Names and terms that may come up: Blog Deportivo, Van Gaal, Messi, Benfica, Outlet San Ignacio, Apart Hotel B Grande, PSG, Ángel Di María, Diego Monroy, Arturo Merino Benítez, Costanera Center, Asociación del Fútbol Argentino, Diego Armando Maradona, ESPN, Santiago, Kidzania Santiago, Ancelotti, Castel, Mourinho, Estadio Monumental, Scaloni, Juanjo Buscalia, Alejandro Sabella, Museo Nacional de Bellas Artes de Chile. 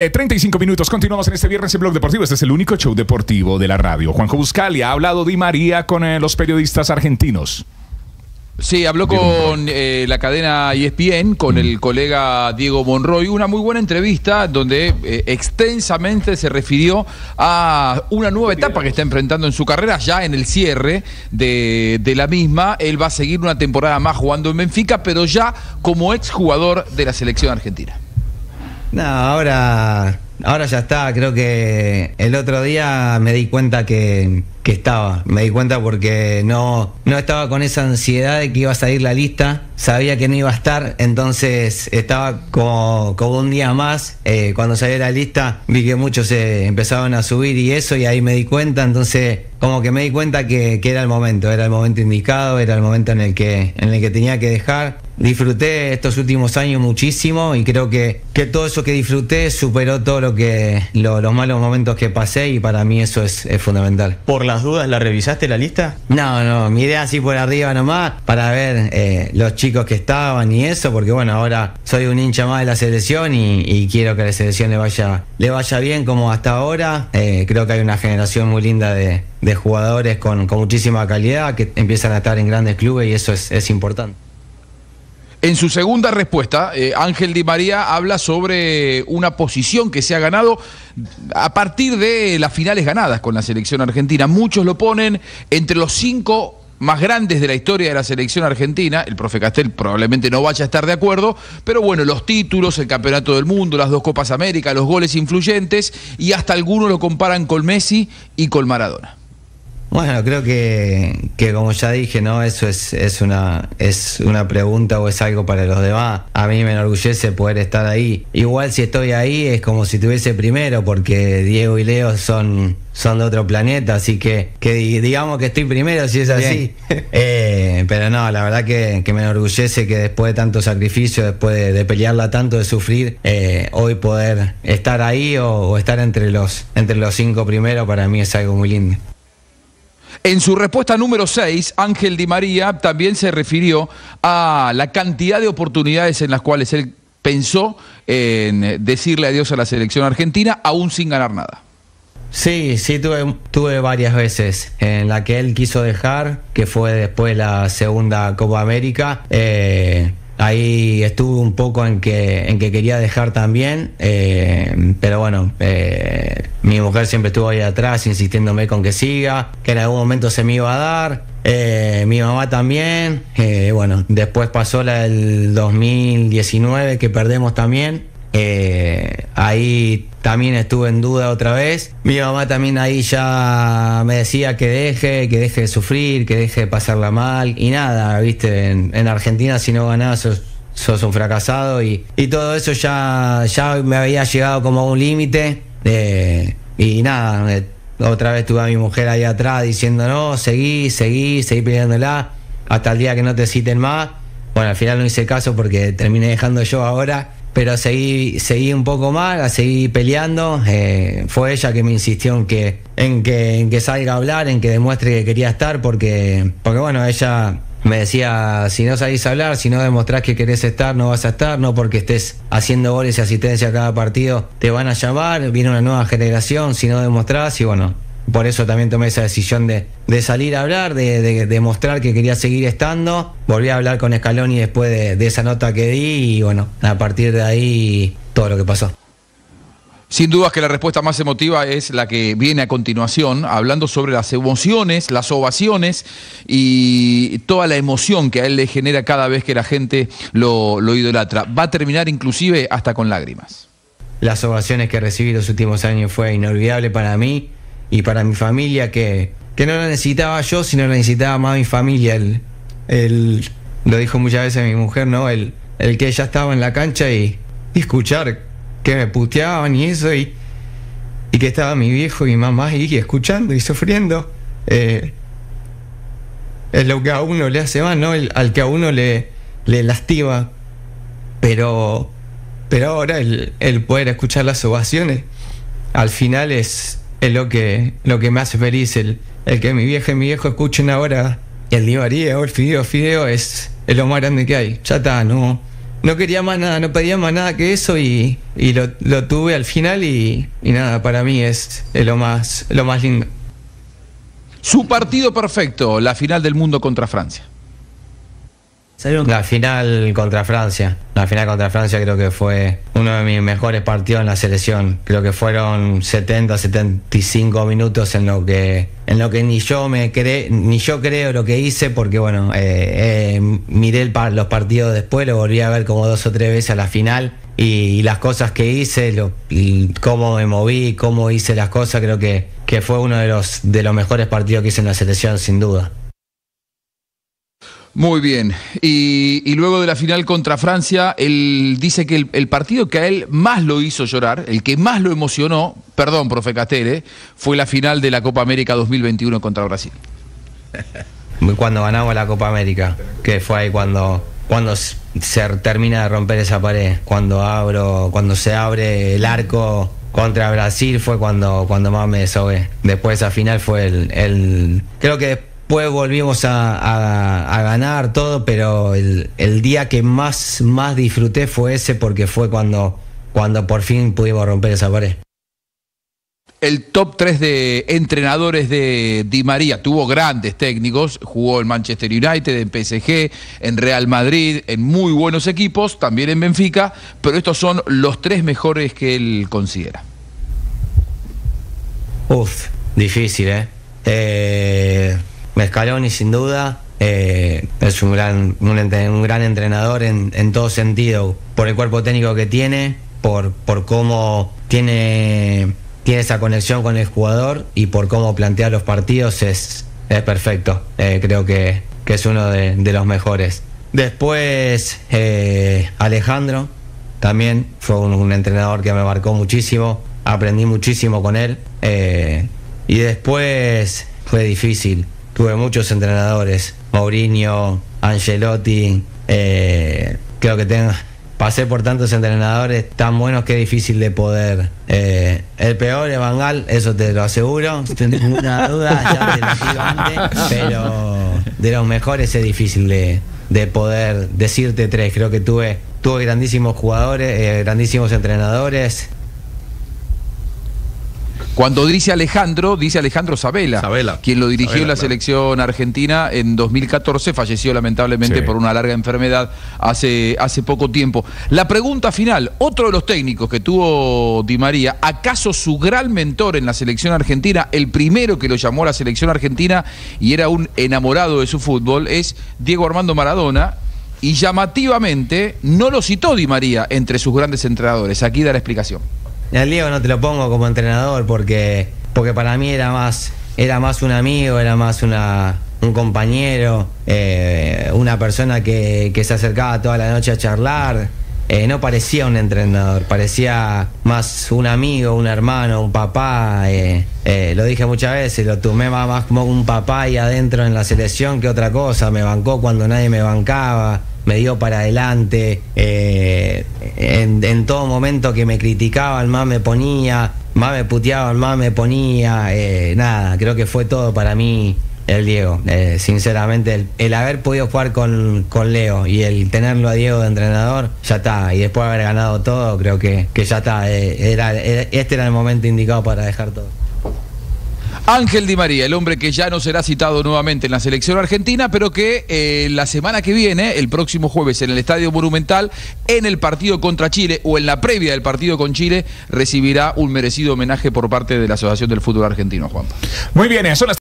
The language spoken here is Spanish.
35 minutos, continuamos en este viernes en Blog Deportivo. Este es el único show deportivo de la radio. Juanjo Buscalia, ha hablado Di María con los periodistas argentinos. Sí, habló con la cadena ESPN, con el colega Diego Monroy. Una muy buena entrevista donde extensamente se refirió a una nueva etapa que está enfrentando en su carrera, ya en el cierre de la misma. Él va a seguir una temporada más jugando en Benfica, pero ya como exjugador de la selección argentina. No, ahora ya está. Creo que el otro día me di cuenta que estaba. Me di cuenta porque no estaba con esa ansiedad de que iba a salir la lista. Sabía que no iba a estar, entonces estaba como un día más. Cuando salió la lista vi que muchos empezaron a subir y eso, y ahí me di cuenta. Entonces como que me di cuenta que era el momento indicado, era el momento en el que tenía que dejar. Disfruté estos últimos años muchísimo y creo que todo eso que disfruté superó todo los malos momentos que pasé, y para mí eso es fundamental. ¿Por las dudas la revisaste la lista? No, miré así por arriba nomás para ver los chicos que estaban y eso, porque bueno, ahora soy un hincha más de la selección y quiero que a la selección le vaya bien como hasta ahora. Creo que hay una generación muy linda de jugadores con muchísima calidad que empiezan a estar en grandes clubes, y eso es importante. En su segunda respuesta, Ángel Di María habla sobre una posición que se ha ganado a partir de las finales ganadas con la selección argentina. Muchos lo ponen entre los 5 más grandes de la historia de la selección argentina. El profe Castel probablemente no vaya a estar de acuerdo, pero bueno, los títulos, el campeonato del mundo, las 2 Copas América, los goles influyentes, y hasta algunos lo comparan con Messi y con Maradona. Bueno, creo que como ya dije, ¿no? Eso es una pregunta o es algo para los demás. A mí me enorgullece poder estar ahí. Igual si estoy ahí es como si estuviese primero, porque Diego y Leo son de otro planeta, así que digamos que estoy primero si es así. Pero no, la verdad que me enorgullece que después de tanto sacrificio, después de pelearla tanto, de sufrir, hoy poder estar ahí o estar entre los 5 primeros, para mí es algo muy lindo. En su respuesta número 6, Ángel Di María también se refirió a la cantidad de oportunidades en las cuales él pensó en decirle adiós a la selección argentina, aún sin ganar nada. Sí, tuve varias veces en la que él quiso dejar, que fue después de la segunda Copa América. Ahí estuve un poco en que quería dejar también, pero bueno, mi mujer siempre estuvo ahí atrás insistiéndome con que siga, que en algún momento se me iba a dar. Mi mamá también. Bueno, después pasó la del 2019 que perdemos también. Ahí también estuve en duda otra vez. Mi mamá también ahí ya me decía que deje de sufrir, que deje de pasarla mal. Y nada, viste, en Argentina si no ganás sos un fracasado. Y todo eso ya me había llegado como a un límite. Y nada, otra vez tuve a mi mujer ahí atrás diciendo no, seguí pidiéndola hasta el día que no te citen más. Bueno, al final no hice caso porque terminé dejando yo ahora. Pero seguí un poco más, seguí peleando. Fue ella que me insistió en que salga a hablar, en que demuestre que quería estar, porque bueno, ella me decía, si no salís a hablar, si no demostrás que querés estar, no vas a estar. No porque estés haciendo goles y asistencia a cada partido te van a llamar, viene una nueva generación, si no demostrás. Y bueno, por eso también tomé esa decisión de salir a hablar, de demostrar que quería seguir estando. Volví a hablar con Scaloni después de esa nota que di, y bueno, a partir de ahí todo lo que pasó. Sin dudas que la respuesta más emotiva es la que viene a continuación, hablando sobre las emociones, las ovaciones y toda la emoción que a él le genera cada vez que la gente lo idolatra. Va a terminar inclusive hasta con lágrimas. Las ovaciones que recibí los últimos años fue inolvidable para mí y para mi familia, que no la necesitaba yo, sino la necesitaba más mi familia. Lo dijo muchas veces mi mujer, ¿no? El que ya estaba en la cancha y escuchar que me puteaban y eso, y que estaba mi viejo y mi mamá ahí escuchando y sufriendo. Es lo que a uno le hace más, ¿no? Al que a uno le lastima. Pero ahora el poder escuchar las ovaciones al final es lo que me hace feliz. El que mi vieja y mi viejo escuchen ahora el Di María o el Fideo es lo más grande que hay. Ya está, no no quería más nada, no pedía más nada que eso, y lo tuve al final, y nada, para mí es lo más lindo. Su partido perfecto, la final del mundo contra Francia. La final contra Francia creo que fue uno de mis mejores partidos en la selección. Creo que fueron 70, 75 minutos en lo que ni yo creo lo que hice, porque bueno, miré los partidos después, lo volví a ver como 2 o 3 veces a la final, y las cosas que hice, y cómo me moví, cómo hice las cosas, creo que fue uno de los mejores partidos que hice en la selección, sin duda. Muy bien, y luego de la final contra Francia, él dice que el partido que a él más lo hizo llorar, el que más lo emocionó, perdón, profe Castel, fue la final de la Copa América 2021 contra Brasil. Cuando ganamos la Copa América, que fue ahí cuando se termina de romper esa pared, cuando se abre el arco contra Brasil, fue cuando más me desahogué. Después esa final fue creo que después volvimos a ganar todo, pero el día que más disfruté fue ese, porque fue cuando por fin pudimos romper esa pared. El top 3 de entrenadores de Di María, tuvo grandes técnicos, jugó en Manchester United, en PSG, en Real Madrid, en muy buenos equipos, también en Benfica, pero estos son los 3 mejores que él considera. Uf, difícil, Scaloni, sin duda, es un gran entrenador en todo sentido, por el cuerpo técnico que tiene, por cómo tiene esa conexión con el jugador, y por cómo plantea los partidos es perfecto. Creo que es uno de los mejores. Después, Alejandro también fue un entrenador que me marcó muchísimo, aprendí muchísimo con él, y después fue difícil. Tuve muchos entrenadores, Mourinho, Ancelotti, creo que pasé por tantos entrenadores tan buenos que es difícil de poder. El peor es Van Gaal, eso te lo aseguro, sin ninguna duda, ya te lo digo antes, pero de los mejores es difícil de poder decirte 3. Creo que tuve grandísimos jugadores, grandísimos entrenadores. Cuando dice Alejandro Sabella, quien lo dirigió en la selección argentina en 2014, falleció lamentablemente por una larga enfermedad hace poco tiempo. La pregunta final, otro de los técnicos que tuvo Di María, acaso su gran mentor en la selección argentina, el primero que lo llamó a la selección argentina y era un enamorado de su fútbol, es Diego Armando Maradona, y llamativamente no lo citó Di María entre sus grandes entrenadores. Aquí da la explicación. El Diego no te lo pongo como entrenador porque para mí era más un amigo, era más un compañero, una persona que se acercaba toda la noche a charlar. No parecía un entrenador, parecía más un amigo, un hermano, un papá. Lo dije muchas veces, lo tomé más como un papá ahí adentro en la selección que otra cosa. Me bancó cuando nadie me bancaba, me dio para adelante, en todo momento que me criticaban, más me ponía, más me puteaban, más me ponía, nada, creo que fue todo para mí el Diego. Sinceramente, el haber podido jugar con Leo y el tenerlo a Diego de entrenador, ya está, y después de haber ganado todo, creo que ya está, este era el momento indicado para dejar todo. Ángel Di María, el hombre que ya no será citado nuevamente en la selección argentina, pero que la semana que viene, el próximo jueves, en el Estadio Monumental, en el partido contra Chile, o en la previa del partido con Chile, recibirá un merecido homenaje por parte de la Asociación del Fútbol Argentino, Juan. Muy bien, son las